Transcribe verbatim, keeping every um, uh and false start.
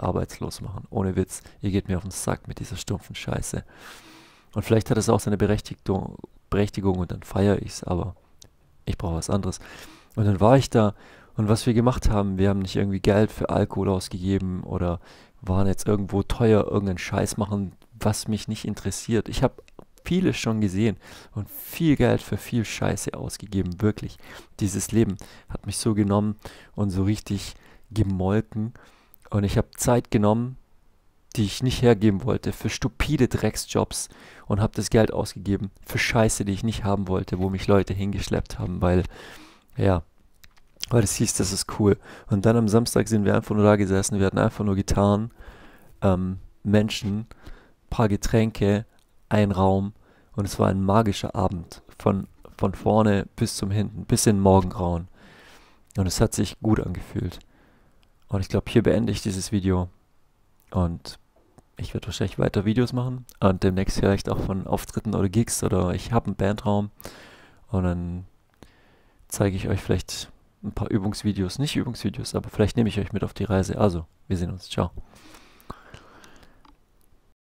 arbeitslos machen. Ohne Witz, ihr geht mir auf den Sack mit dieser stumpfen Scheiße. Und vielleicht hat es auch seine Berechtigung, Berechtigung und dann feiere ich es, aber ich brauche was anderes. Und dann war ich da und was wir gemacht haben, wir haben nicht irgendwie Geld für Alkohol ausgegeben oder waren jetzt irgendwo teuer, irgendeinen Scheiß machen, was mich nicht interessiert. Ich habe vieles schon gesehen und viel Geld für viel Scheiße ausgegeben, wirklich. Dieses Leben hat mich so genommen und so richtig gemolken und ich habe Zeit genommen, die ich nicht hergeben wollte, für stupide Drecksjobs und habe das Geld ausgegeben für Scheiße, die ich nicht haben wollte, wo mich Leute hingeschleppt haben, weil, ja, weil es hieß, das ist cool. Und dann am Samstag sind wir einfach nur da gesessen, wir hatten einfach nur Gitarren, ähm, Menschen, paar Getränke, ein Raum und es war ein magischer Abend, von, von vorne bis zum hinten, bis in den Morgengrauen. Und es hat sich gut angefühlt. Und ich glaube, hier beende ich dieses Video. Und ich werde wahrscheinlich weiter Videos machen und demnächst vielleicht auch von Auftritten oder Gigs oder ich habe einen Bandraum und dann zeige ich euch vielleicht ein paar Übungsvideos, nicht Übungsvideos, aber vielleicht nehme ich euch mit auf die Reise. Also, wir sehen uns. Ciao.